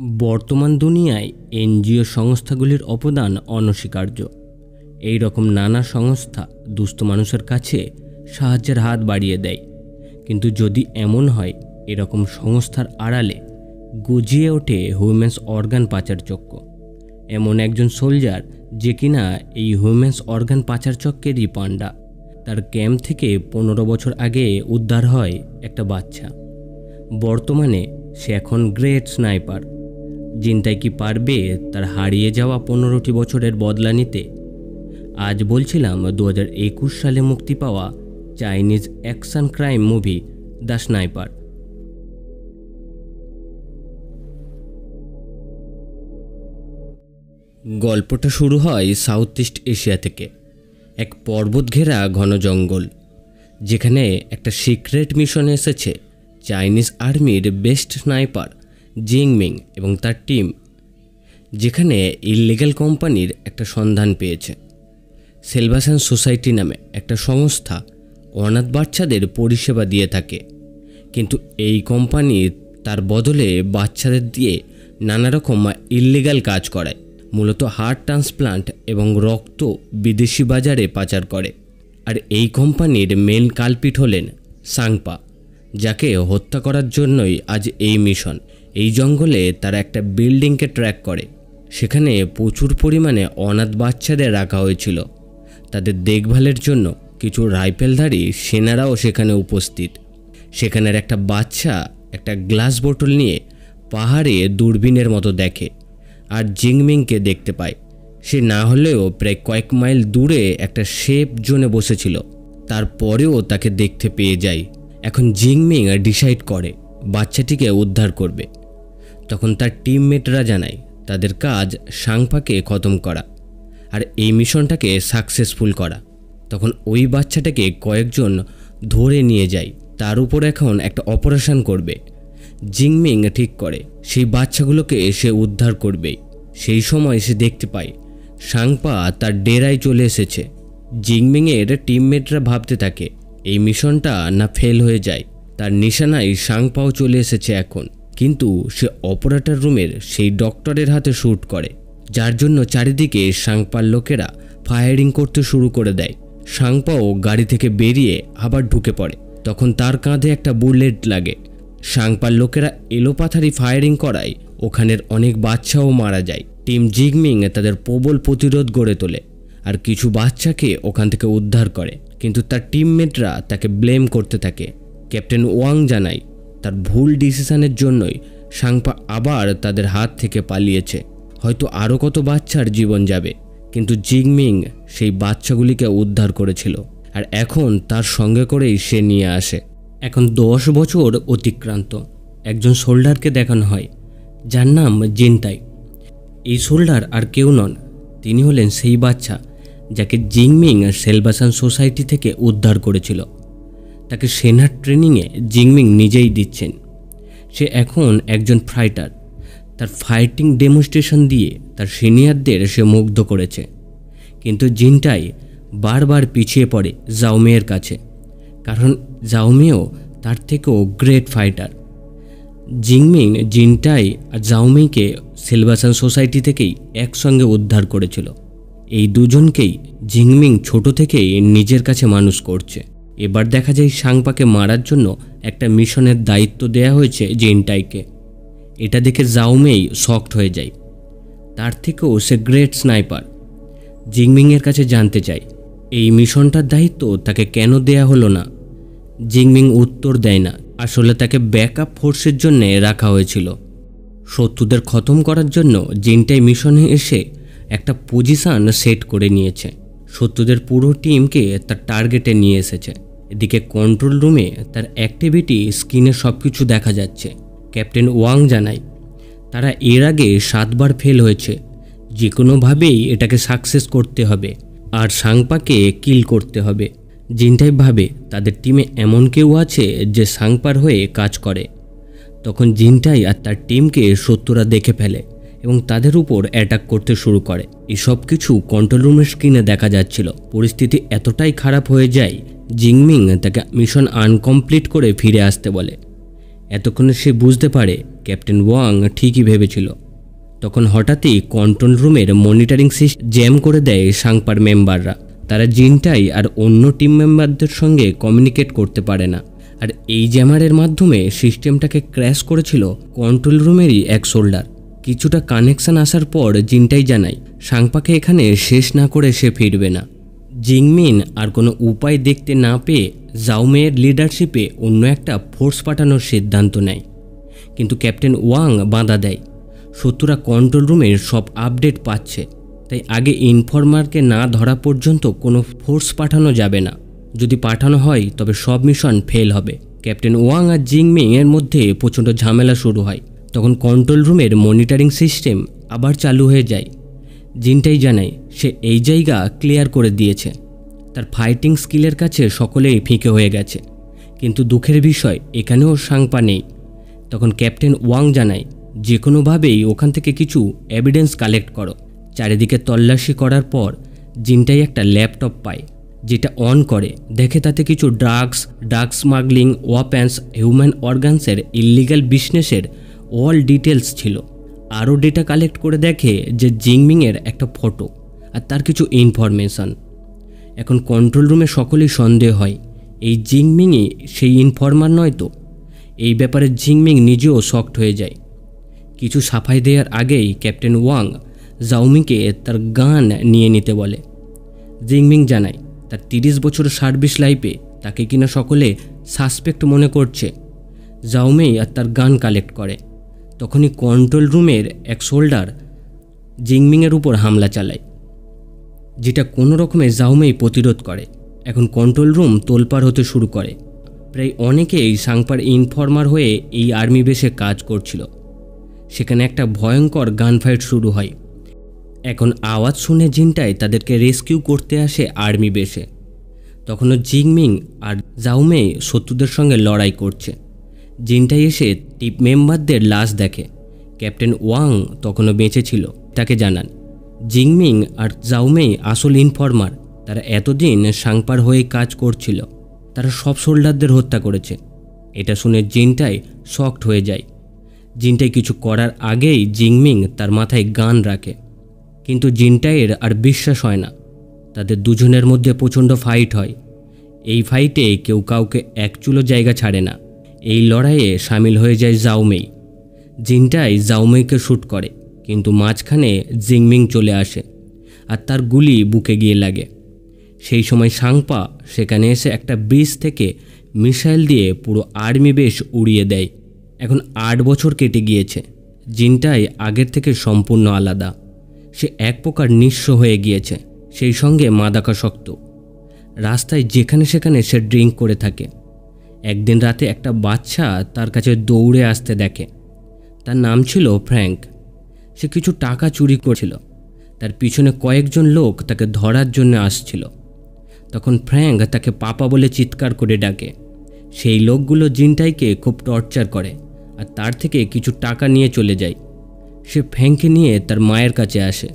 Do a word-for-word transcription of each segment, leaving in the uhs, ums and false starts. बर्तमान दुनियाय एनजीओ संस्थागुलिर अवदान अनस्वीकार्य। एई रकम नाना संस्था दुस्थ मानुषेर काछे साहाज्येर हात बाड़िये देय, किन्तु जदि एमन हय एरकम संस्थार आड़ाले गजिए ओठे ह्यूमेंस अर्गान पाचार चक्र। एमन एकजन सोलजार जे किना एई ह्यूमेंस अर्गान पाचार चक्रेरई पांडा। तार कैम्प थेके पंद्रह बछर आगे उद्धार हय एकटा बाच्चा। बर्तमाने से एखन ग्रेट स्नाइपार। जिनताई कि पारबे तार हारिये जावा पंद्रह बछरेर बदला निते? आज बोलছিলাম दो हज़ार इक्कीस साले मुक्ति पावा Chinese action crime movie the sniper. गल्पटा शुरू हय साउथ इस्ट एशिया थेके। एक पर्वत घेरा घन जंगल, जेखाने एकटा सिक्रेट मिशन एसेछे चाइनीज आर्मिर बेस्ट स्नाइपर जिंग मिन एबं तार टीम, जेखाने इल्लिगल कोम्पानिर एकटा सन्धान पेयेछे। सेलवासन सोसाइटी नामे एकटा संस्था अनाथ बाच्चादेर परिसेवा दिए थाके, किन्तु एई कोम्पानी तार बदले बाच्चादेर दिए नाना रकम इल्लिगाल काज कराय। मूलत हार्ट ट्रांसप्लांट एबं रक्त विदेशी बाजारे पाचार करे। आर एई कोम्पानिर मेन काल्पिट हलेन सांगपा, जाके हत्या करार जोन्नोई आज एई मिशन। एई जंगले तारा एकटा बिल्डिंग के ट्रैक करे, सेखाने प्रचुर परिमाणे अनाथ बाच्चादेर राखा हयेछिल। তাদের দেখভালের জন্য কিছু রাইফেলধারী সেনারাও সেখানে উপস্থিত। সেখানের একটা বাচ্চা একটা গ্লাস বোতল নিয়ে পাহাড়ে দূরবীনের মতো দেখে আর জিংমিংকে দেখতে পায়। সে না হলেও প্রায় কয়েক মাইল দূরে একটা শেপ জোনে বসেছিল, তারপরেও তাকে দেখতে পেয়ে যায়। এখন জিংমিং ডিসাইড করে বাচ্চাটিকে উদ্ধার করবে। তখন তার টিমমেটরা জানায় তাদের কাজ সাংপাকে খতম করা আর এই মিশনটাকে সাকসেসফুল করা। তখন ওই বাচ্চাটাকে কয়েকজন ধরে নিয়ে যায়, তার উপর এখন একটা অপারেশন করবে। জিংমিং ঠিক করে সেই বাচ্চাগুলোকে এসে উদ্ধার করবে। সেই সময় সে দেখতে পায় সাংপা তার ডেরায় চলে এসেছে। জিংমিংয়ের টিমমেটরা ভাবতে থাকে এই মিশনটা না ফেল হয়ে যায়। তার নিশানায় সাংপাও চলে এসেছে এখন, কিন্তু সে অপারেটর রুমের সেই ডক্টরের হাতে শ্যুট করে, যার জন্য চারিদিকে সাংপার লোকেরা ফায়ারিং করতে শুরু করে দেয়। সাংপাও গাড়ি থেকে বেরিয়ে আবার ঢুকে পড়ে, তখন তার কাঁধে একটা বুলেট লাগে। সাংপার লোকেরা এলোপাথারি ফায়ারিং করায় ওখানের অনেক বাচ্চাও মারা যায়। টিম জিংমিং তাদের প্রবল প্রতিরোধ গড়ে তোলে আর কিছু বাচ্চাকে ওখান থেকে উদ্ধার করে, কিন্তু তার টিমমেটরা তাকে ব্লেম করতে থাকে। ক্যাপ্টেন ওয়াং জানায় তার ভুল ডিসিশনের জন্যই সাংপা আবার তাদের হাত থেকে পালিয়েছে, হয়তো আরও কত বাচ্চার জীবন যাবে। কিন্তু জিংমিং সেই বাচ্চাগুলিকে উদ্ধার করেছিল আর এখন তার সঙ্গে করেই সে নিয়ে আসে। এখন দশ বছর অতিক্রান্ত। একজন সোল্ডারকে দেখানো হয় যার নাম জিনতাই। এই সোল্ডার আর কেউ নন, তিনি হলেন সেই বাচ্চা যাকে জিংমিং সেলবাসান সোসাইটি থেকে উদ্ধার করেছিল। তাকে সেনার ট্রেনিংয়ে জিংমিং নিজেই দিচ্ছেন। সে এখন একজন ফাইটার। তার ফাইটিং ডেমনস্ট্রেশন দিয়ে তার সিনিয়রদের সে মুগ্ধ করেছে, কিন্তু জিনটাই বারবার পিছিয়ে পড়ে xiao mei এর কাছে, কারণ xiao mei ও তার থেকেও গ্রেট ফাইটার। জিংমিং জিনটাই আর xiao mei কে সেলবাসান সোসাইটি থেকেই একসঙ্গে উদ্ধার করেছিল। এই দুজনকেই জিংমিং ছোট থেকেই নিজের কাছে মানুষ করছে। এবার দেখা যায় সাংপাকে মারার জন্য একটা মিশনের দায়িত্ব দেয়া হয়েছে জিনটাইকে। এটা দেখে xiao mei শকড হয়ে যায়, তার থেকেও সে গ্রেট স্নাইপার। জিংমিংয়ের কাছে জানতে চাই এই মিশনটার দায়িত্ব তাকে কেন দেয়া হলো না। জিংমিং উত্তর দেয় না, আসলে তাকে ব্যাকআপ ফোর্সের জন্য রাখা হয়েছিল। শত্রুদের খতম করার জন্য জিনটাই মিশনে এসে একটা পজিশন সেট করে নিয়েছে, শত্রুদের পুরো টিমকে তার টার্গেটে নিয়ে এসেছে। এদিকে কন্ট্রোল রুমে তার অ্যাক্টিভিটি স্ক্রিনে সব কিছু দেখা যাচ্ছে। ক্যাপ্টেন ওয়াং জানায় তারা এর আগে সাতবার ফেল হয়েছে, যে কোনোভাবেই এটাকে সাকসেস করতে হবে আর সাংপাকে কিল করতে হবে। জিনটাই ভাবে তাদের টিমে এমন কেউ আছে যে সাংপার হয়ে কাজ করে। তখন জিনটাই আর তার টিমকে শত্রুরা দেখে ফেলে এবং তাদের উপর অ্যাটাক করতে শুরু করে। এসব কিছু কন্ট্রোল রুমের স্ক্রিনে দেখা যাচ্ছিল। পরিস্থিতি এতটাই খারাপ হয়ে যায় জিংমিং তাকে মিশন আনকমপ্লিট করে ফিরে আসতে বলে। এতক্ষণে সে বুঝতে পারে ক্যাপ্টেন ওয়াং ঠিকই ভেবেছিল। তখন হঠাৎই কন্ট্রোল রুমের মনিটরিং সিস্টেম জ্যাম করে দেয় সাংপার মেম্বাররা। তারা জিনটাই আর অন্য টিম মেম্বারদের সঙ্গে কমিউনিকেট করতে পারে না, আর এই জ্যামারের মাধ্যমে সিস্টেমটাকে ক্র্যাশ করেছিল কন্ট্রোল রুমেরই এক সোল্ডার। কিছুটা কানেকশান আসার পর জিনটাই জানায় সাংপাকে এখানে শেষ না করে সে ফিরবে না। জিং মিন আর কোনো উপায় দেখতে না পেয়ে ঝাও মেয়ের লিডারশিপে অন্য একটা ফোর্স পাঠানোর সিদ্ধান্ত নেয়, কিন্তু ক্যাপ্টেন ওয়াং বাধা দেয়। শত্রুরা কন্ট্রোল রুমের সব আপডেট পাচ্ছে, তাই আগে ইনফর্মারকে না ধরা পর্যন্ত কোনো ফোর্স পাঠানো যাবে না। যদি পাঠানো হয় তবে সব মিশন ফেল হবে। ক্যাপ্টেন ওয়াং আর জিং মিংয়ের মধ্যে প্রচণ্ড ঝামেলা শুরু হয়। তখন কন্ট্রোল রুমের মনিটরিং সিস্টেম আবার চালু হয়ে যায়। জিনটাই জানায় সে এই জায়গা ক্লিয়ার করে দিয়েছে, তার ফাইটিং স্কিলের কাছে সকলেই ফিকে হয়ে গেছে, কিন্তু দুঃখের বিষয় এখানেও সাংপা নেই। তখন ক্যাপ্টেন ওয়াং জানায় যে কোনোভাবেই ওখান থেকে কিছু এভিডেন্স কালেক্ট করো। চারিদিকে তল্লাশি করার পর জিনটাই একটা ল্যাপটপ পায়, যেটা অন করে দেখে তাতে কিছু drugs, drug smuggling, weapons, human অর্গানসের ইলিগাল বিজনেসের অল ডিটেলস ছিল। আরও ডেটা কালেক্ট করে দেখে যে জিংমিংয়ের একটা ফটো আর তার কিছু ইনফরমেশান। এখন কন্ট্রোল রুমে সকলেই সন্দেহ হয় এই জিংমিংই সেই ইনফরমার নয় তো। এই ব্যাপারে জিংমিং নিজেও শক্ট হয়ে যায়। কিছু সাফাই দেওয়ার আগেই ক্যাপ্টেন ওয়াং জাওমিকে তার গান নিয়ে নিতে বলে। জিংমিং জানায় তার তিরিশ বছর সার্ভিস লাইফে তাকে কিনা সকলে সাসপেক্ট মনে করছে। ঝাও মেই আর তার গান কালেক্ট করে। তখনই কন্ট্রোল রুমের এক সোল্ডার জিংমিংয়ের উপর হামলা চালায়, যেটা কোনো রকমে ঝাও মেই প্রতিরোধ করে। এখন কন্ট্রোল রুম তোলপাড় হতে শুরু করে। প্রায় অনেকেই সাংপার ইনফর্মার হয়ে এই আর্মি বেসে কাজ করছিল। সেখানে একটা ভয়ঙ্কর গানফাইট শুরু হয়। এখন আওয়াজ শুনে জিনটাই তাদেরকে রেস্কিউ করতে আসে আর্মি বেসে। তখনও জিংমিং আর ঝাও মেই শত্রুদের সঙ্গে লড়াই করছে। জিনটাই এসে টিপ মেম্বারদের লাশ দেখে। ক্যাপ্টেন ওয়াং তখনও বেঁচে ছিল, তাকে জানান জিংমিং আর ঝাও মেই আসল ইনফর্মার। তারা এতদিন সাংপার হয়ে কাজ করছিল। তারা সব সোল্ডারদের হত্যা করেছে। এটা শুনে জিনটাই শকড হয়ে যায়। জিনটাই কিছু করার আগেই জিংমিং তার মাথায় গান রাখে, কিন্তু জিনটাইয়ের আর বিশ্বাস হয় না। তাদের দুজনের মধ্যে প্রচণ্ড ফাইট হয়। এই ফাইটে কেউ কাউকে একচুলো জায়গা ছাড়ে না। এই লড়াইয়ে সামিল হয়ে যায় ঝাও মেই। জিনটাই ঝাও মেইকে শ্যুট করে, কিন্তু মাঝখানে জিংমিং চলে আসে আর তার গুলি বুকে গিয়ে লাগে। সেই সময় সাংপা সেখানে এসে একটা ব্রিজ থেকে মিসাইল দিয়ে পুরো আর্মি বেস উড়িয়ে দেয়। এখন আট বছর কেটে গিয়েছে। জিনটাই আগের থেকে সম্পূর্ণ আলাদা। সে এক প্রকার নিঃস্ব হয়ে গিয়েছে, সেই সঙ্গে মাদকাসক্ত। রাস্তায় যেখানে সেখানে সে ড্রিঙ্ক করে থাকে। একদিন রাতে একটা বাচ্চা তার কাছে দৌড়ে আসতে দেখে। তার নাম ছিল ফ্র্যাঙ্ক। সে কিছু টাকা চুরি করেছিল। তার পিছনে কয়েকজন লোক তাকে ধরার জন্য আসছিল। তখন ফ্র্যাঙ্ক তাকে পাপা বলে চিৎকার করে ডাকে। সেই লোকগুলো জিনটাইকে খুব টর্চার করে আর তার থেকে কিছু টাকা নিয়ে চলে যায়। সে ফ্র্যাঙ্ককে নিয়ে তার মায়ের কাছে আসে।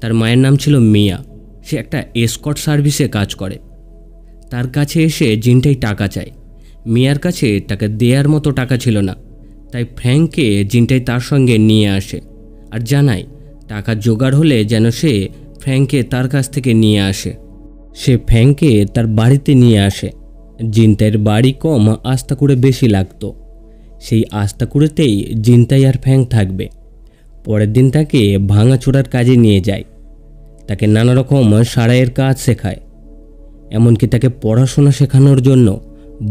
তার মায়ের নাম ছিল মিয়া। সে একটা এসকর্ট সার্ভিসে কাজ করে। তার কাছে এসে জিনটাই টাকা চায়। মিয়ার কাছে তাকে দেওয়ার মতো টাকা ছিল না, তাই ফ্র্যাঙ্ককে জিনটাই তার সঙ্গে নিয়ে আসে আর জানায় টাকা জোগাড় হলে যেন সে ফ্র্যাঙ্ককে তার কাছ থেকে নিয়ে আসে। সে ফ্র্যাঙ্ককে তার বাড়িতে নিয়ে আসে। জিনতাইয়ের বাড়ি কম আস্তাকুড়ে বেশি লাগত। সেই আস্তাকুড়েতেই জিনতাই আর ফ্র্যাঙ্ক থাকবে। পরের দিন তাকে ভাঙাচোরার কাজে নিয়ে যায়। তাকে নানা রকম সারাইয়ের কাজ শেখায়, এমনকি তাকে পড়াশোনা শেখানোর জন্য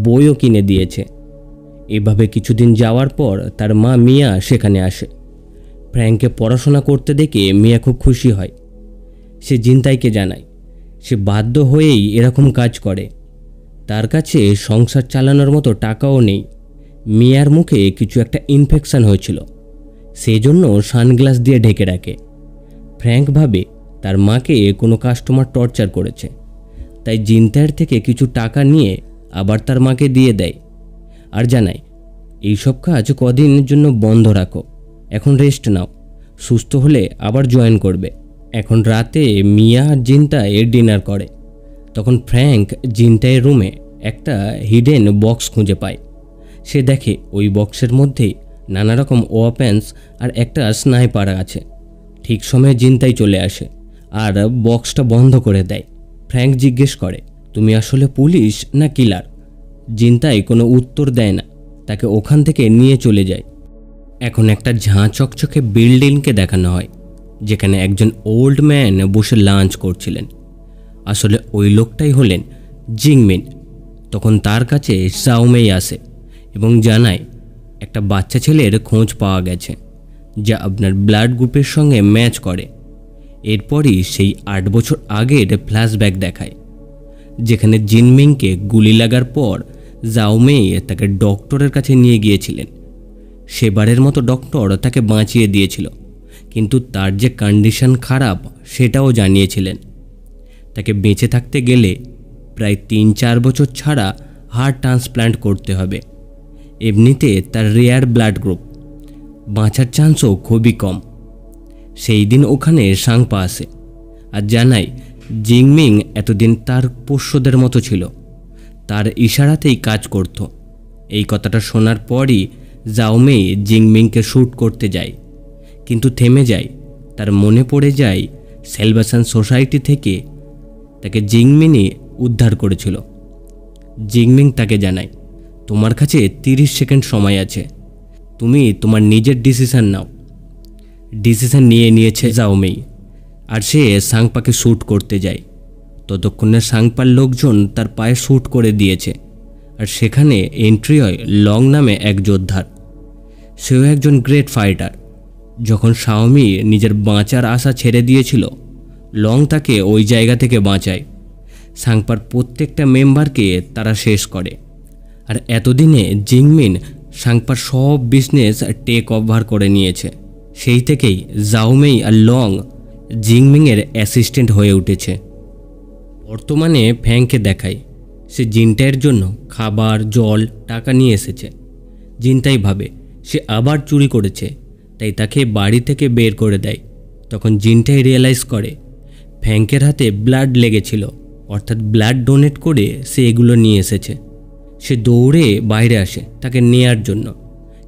বইও কিনে দিয়েছে। এভাবে কিছুদিন যাওয়ার পর তার মা মিয়া সেখানে আসে। ফ্র্যাঙ্ককে পড়াশোনা করতে দেখে মিয়া খুব খুশি হয়। সে জিনতাইকে জানায় সে বাধ্য হয়েই এরকম কাজ করে। তার কাছে সংসার চালানোর মতো টাকাও নেই। মিয়ার মুখে কিছু একটা ইনফেকশান হয়েছিল, সেই জন্য সানগ্লাস দিয়ে ঢেকে রাখে। ফ্র্যাঙ্ক ভাবে তার মাকে কোনো কাস্টমার টর্চার করেছে, তাই জিনতাইয়ের থেকে কিছু টাকা নিয়ে আবার তার মাকে দিয়ে দেয় আর জানায় এইসব কাজ কদিনের জন্য বন্ধ রাখো, এখন রেস্ট নাও, সুস্থ হলে আবার জয়েন করবে। এখন রাতে মিয়া আর জিনতাই ডিনার করে। তখন ফ্র্যাঙ্ক জিনতাইয়ের রুমে একটা হিডেন বক্স খুঁজে পায়, से देखे ओई बक्सर मध्य नाना रकम वेपन्स और एक स्नाइपर आछे। ठीक समय जिनताई चले आसे और बक्सटा बंध करे देय। फ्रैंक जिज्ञेस करे तुमी आसले पुलिश ना किलार। जिनताई कोनो उत्तर देय ना, ताके ओखान थेके निये चले जाए। एखन एकटा झाँ चकचके बिल्डिंग के देखानो हय जेखाने एकजन ओल्ड मैन बसे लांच करछिलेन। आसले ओई लोकटाई हलेन जिंग मिन। तखन तार काछे xiao mei आसे एबं जानाय एकटा बाच्चा छेलेर खोज पावा गेछे जा आपनार ब्लाड ग्रुपेर संगे मैच करे। एरपरई सेई आठ बछर आगेर फ्लैशबैक देखाय जेखाने जिंग मिन के गुली लागार पर xiao mei ताके डॉक्टरेर काछे निये गियेछिलेन। सेबारेर मतो डॉक्टर ताके बाँचिये दियेछिलो किन्तु तार जे कंडिशन खराब सेटाओ जानियेछिलेन। ताके बेঁচে थाकते गेले प्राय तीन चार बछर छाड़ा हार्ट ट्रांसप्लांट करते हबे। एमनिते तार रेयर ब्लाड ग्रुप बाँचार चान्सও खूबই कम। सेई दिन ओखाने सांगपा आसे आर जानाय जिंग मिन एतदिन तार पोष्यदेर मतो छिलो, तार इशारातेই কাজ করত। এই কথাটা শোনার পরই xiao mei জিং মিনকে শুট করতে যায় কিন্তু থেমে যায়। তার মনে পড়ে যায় সেলভাসান সোসাইটি থেকে তাকে জিং মিনই উদ্ধার করেছিল। জিং মিন তাকে জানায় তোমার কাছে তিরিশ সেকেন্ড সময় আছে, তুমি তোমার নিজের ডিসিশন নাও। ডিসিশন নিয়ে নিয়েছে xiao mei আর সে সাংপাকে শুট করতে যায়। ततक्षणे सांगपार लोकजन तार पाये शूट करे दिएछे और सेखाने एंट्री हय लंग नामे एक योद्धार। सेओ एकजन ग्रेट फाइटार। जखन xiao mei निजेर बाँचार आशा छेड़े दिएछिलो लंग ताके ओई जायगा थेके बाँचाय। सांगपार प्रत्येकटा मेम्बारके तारा शेष करे और एतदिने जिंग मिन सांगपार सब बिजनेस टेक ओभार करे निएछे। सेई थेकेई xiao mei और लंग जिंग मिनेर असिस्टेंट हये उठेछे। बर्तमान फैंक के देखाय से जिनटाइर जोन्नो खाबार जल टाका निये एसेछे। जिनताई भावे से आबार चुरी करेछे ताई ताके बाड़ी थेके बेर करे देय। तखन जिनताई रियलाइज करे फैंकेर हाथे ब्लाड लेगेछिलो अर्थात ब्लाड डोनेट करे से एगुलो निये एसेछे। से दौड़े बाइरे आसे ताके नेयार जोन्नो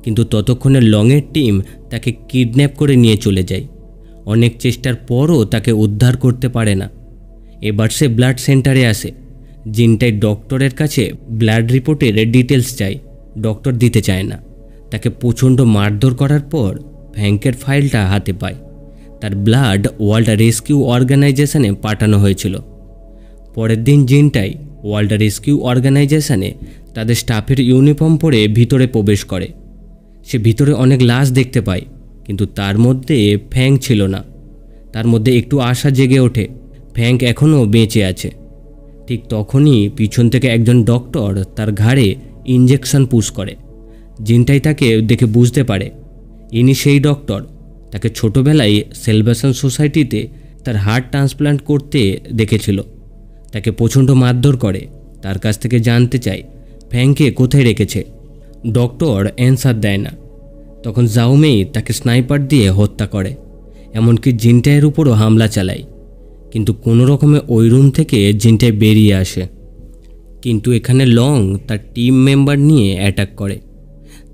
किन्तु ततक्षणे लंगेर टीम ताके किडन्याप करे निये चले जाय। अनेक चेष्टार परो ताके उद्धार करते पारे ना। एबार से ब्लाड सेंटारे आसे जिनटाई डॉक्टरेर काछे ब्लाड रिपोर्टेर डिटेल्स चाय। डॉक्टर दिते चाय ना। ताके प्रचंड मारधर करार पर फैंकेर फाइलटा हाथे पाय। तार ब्लाड वर्ल्ड रेस्क्यू अर्गानाइजेशने पाठानो हयेछिलो। परेर दिन जिनटाई वर्ल्ड रेस्क्यू अर्गानाइजेशने तादेर स्टाफेर यूनिफर्म परे भितरे प्रवेश करे। से भितरे अनेक लाश देखते पाय किन्तु तार मध्ये फैंक छिलो ना। तार मध्ये एकटू आशा जेगे ओठे फैंक एखोनो बेंचे आछे। ठीक तखोनी पीछन थेके एकजन डॉक्टर तार घाड़े इंजेक्शन पुश करे। जिनटाई ताके देखे बुझते पारे इनी सेई डॉक्टर ताके छोटोबेलाय सेलवेशन सोसाइटीते तार हार्ट ट्रांसप्लांट करते देखेछिलो। ताके प्रचंड मारधर करे तार काछ थेके जानते चाय फैंके कोथाय रेखेछे। डॉक्टर आंसर देय ना। तखन xiao mei ताके स्नाइपर दिए हत्या करे एमनकि जिनटाइर उपरও हामला चालाय किन्तु कोनो रकमे ओई रूम थेके जिनटाई बेरिये आसे। किन्तु एखाने लंग तार टीम मेम्बर निये अटैक करे।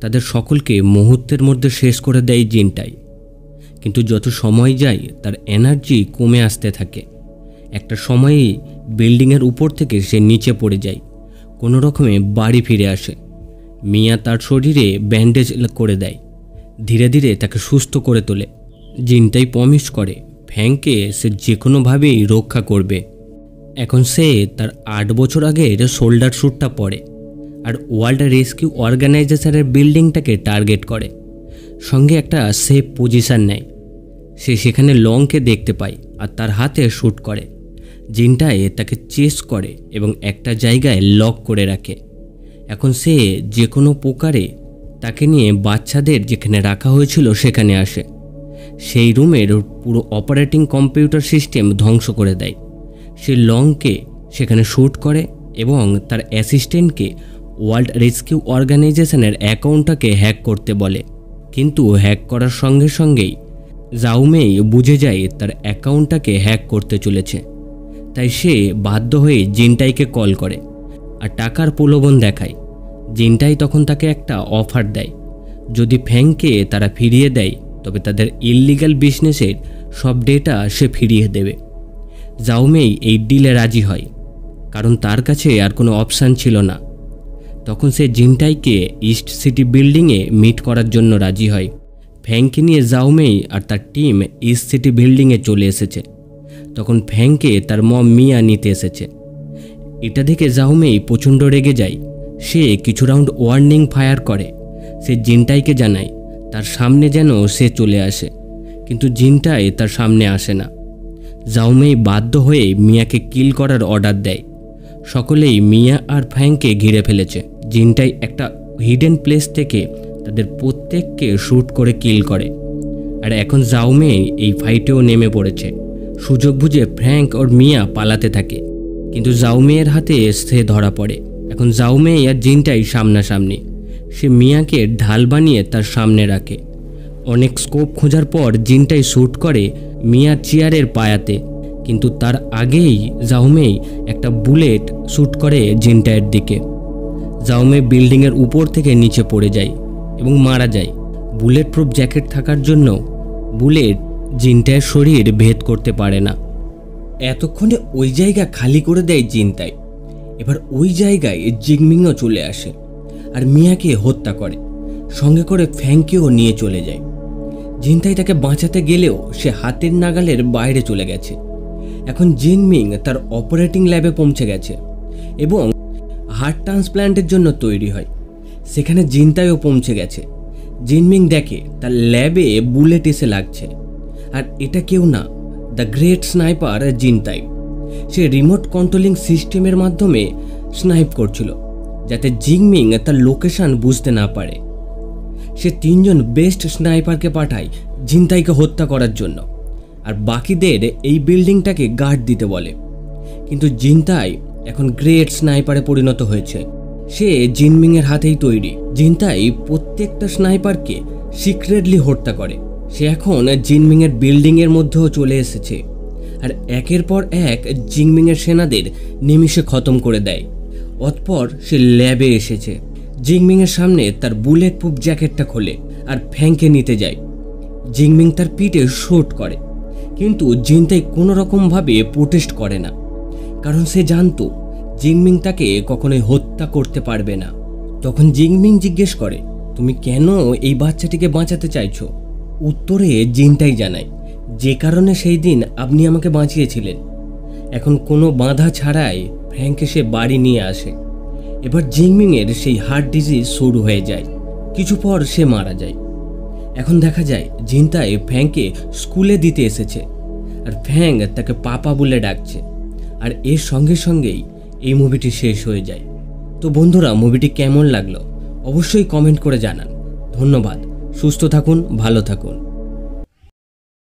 तादेर सकलके मुहूर्तेर मध्ये शेष करे देय जिनटाई। किन्तु जत समय जाय तार एनार्जी कमे आसते थाके। एकटा समय बिल्डिंगेर ऊपर थेके से नीचे पड़े जाय। कोनो रकमे बाड़ी फिरे आसे। मिया तार शरीरे बैंडेज करे देय धीरे धीरे ताके सुस्थ करे तोले। जिनटाई प्रमिस करे फैंके से जेकोनो भावे रक्षा करबे। एखन से तार आठ बछर आगे शोल्डार शूटटा पड़े और वर्ल्ड रेस्क्यू अर्गानाइजेशनेर बिल्डिंगटाके टार्गेट करे। संगे एकटा सेफ पजिशन नेय। से सेखाने लंगके देखते पाय और तार हाथे शूट करे। जिनटाई ताके चेस करे एबं एकटा जायगाय लक करे राखे। एखन से जेकोनो प्रकारे ताके निये बाच्चादेर जेखाने राखा हयेछिलो सेखाने आसे। सेई रूमेर पुरो अपारेटिंग कम्पिउटार सिस्टेम ध्वंस करे देय। से लंग के सेखाने शूट करे एबं तार असिस्टेंट के वर्ल्ड रेस्क्यू अर्गानाइजेशनेर अकाउंटटाके हैक करते बोले। किन्तु हैक करार संगे संगेई xiao mei बुझे जाय तार अकाउंटटाके हैक करते चलेछे। ताई से बाध्य हये जिनटाईके कल करे और टाकार प्रलोभन देखाय। জিনটাই তখন তাকে একটা অফার দেয়, যদি ফ্যাংকে তারা ফিরিয়ে দেয় তবে তাদের ইললিগাল বিজনেসের সব ডেটা সে ফিরিয়ে দেবে। xiao mei এই ডিলে রাজি হয়, কারণ তার কাছে আর কোনো অপশান ছিল না। তখন সে জিনটাইকে ইস্ট সিটি বিল্ডিংয়ে মিট করার জন্য রাজি হয়। ফ্যাংকে নিয়ে xiao mei আর তার টিম ইস্ট সিটি বিল্ডিংয়ে চলে এসেছে। তখন ফ্যাংকে তার মম মিয়া নিতে এসেছে। এটা দেখে xiao mei প্রচণ্ড রেগে যায়। সে কিছু রাউন্ড ওয়ার্নিং ফায়ার করে। সে জিনটাইকে জানায় তার সামনে যেন সে চলে আসে, কিন্তু জিনটাই তার সামনে আসে না। xiao mei বাধ্য হয়ে মিয়াকে কিল করার অর্ডার দেয়। সকলেই মিয়া আর ফ্যাংকে ঘিরে ফেলেছে। জিনটাই একটা হিডেন প্লেস থেকে তাদের প্রত্যেককে শ্যুট করে কিল করে। আর এখন xiao mei এই ফাইটেও নেমে পড়েছে। সুযোগ বুঝে ফ্যাংক ওর মিয়া পালাতে থাকে, কিন্তু xiao mei-এর হাতে সে ধরা পড়ে। এখন xiao mei আর জিনটাই সামনাসামনি। সে মিয়াকে ঢাল বানিয়ে তার সামনে রাখে। অনেক স্কোপ খোঁজার পর জিনটাই শ্যুট করে মিয়া চেয়ারের পায়াতে, কিন্তু তার আগেই xiao mei একটা বুলেট শ্যুট করে জিনটাইয়ের দিকে। xiao mei বিল্ডিংয়ের উপর থেকে নিচে পড়ে যায় এবং মারা যায়। বুলেট প্রুফ জ্যাকেট থাকার জন্য বুলেট জিনটাইয়ের শরীর ভেদ করতে পারে না। এতক্ষণে ওই জায়গা খালি করে দেয় জিনটাই। এবার ওই জায়গায় জিং মিনও চলে আসে আর মিয়াকে হত্যা করে, সঙ্গে করে ফ্যাংকেও নিয়ে চলে যায়। জিনটাই তাকে বাঁচাতে গেলেও সে হাতের নাগালের বাইরে চলে গেছে। এখন জিং মিন তার অপারেটিং ল্যাবে পৌঁছে গেছে এবং হার্ট ট্রান্সপ্ল্যান্টের জন্য তৈরি হয়। সেখানে জিনটাইও পৌঁছে গেছে। জিং মিন দেখে তার ল্যাবে বুলেট এসে লাগছে, আর এটা কেউ না, দ্য গ্রেট স্নাইপার জিনটাই। সে রিমোট কন্ট্রোলিং সিস্টেমের মাধ্যমে স্নাইপ করছিল যাতে জিং মিন তার লোকেশান বুঝতে না পারে। সে তিনজন বেস্ট স্নাইপারকে পাঠায় জিনটাইকে হত্যা করার জন্য, আর বাকিদের এই বিল্ডিংটাকে গার্ড দিতে বলে। কিন্তু জিনটাই এখন গ্রেট স্নাইপারে পরিণত হয়েছে। সে জিং মিনের হাতেই তৈরি। জিনটাই প্রত্যেকটা স্নাইপারকে সিক্রেটলি হত্যা করে। সে এখন জিং মিনের বিল্ডিংয়ের মধ্যেও চলে এসেছে, আর একের পর এক জিং মিনের সেনাদের নিমিষে খতম করে দেয়। অতঃপর সে ল্যাবে এসেছে। জিং মিনের সামনে তার বুলেট প্রুফ জ্যাকেটটা খোলে আর ফ্যাংকে নিতে যায়। জিং মিন তার পিঠে শ্যুট করে, কিন্তু জিনটাই কোনো রকমভাবে প্রোটেস্ট করে না, কারণ সে জানতো জিং মিন তাকে কখনোই হত্যা করতে পারবে না। তখন জিং মিন জিজ্ঞেস করে, তুমি কেন এই বাচ্চাটিকে বাঁচাতে চাইছো? উত্তরে জিনটাই জানায়, যে কারণে সেই দিন আপনি আমাকে বাঁচিয়েছিলেন। এখন কোনো বাধা ছাড়াই ফ্যাংকে সে বাড়ি নিয়ে আসে। এবার জিং মিনের সেই হার্ট ডিজিজ শুরু হয়ে যায়। কিছু পর সে মারা যায়। এখন দেখা যায় জিনটাই ফ্যাংকে স্কুলে দিতে এসেছে, আর ফ্যাং তাকে পাপা বলে ডাকছে। আর এর সঙ্গে সঙ্গেই এই মুভিটি শেষ হয়ে যায়। তো বন্ধুরা, মুভিটি কেমন লাগলো অবশ্যই কমেন্ট করে জানান। ধন্যবাদ, সুস্থ থাকুন, ভালো থাকুন।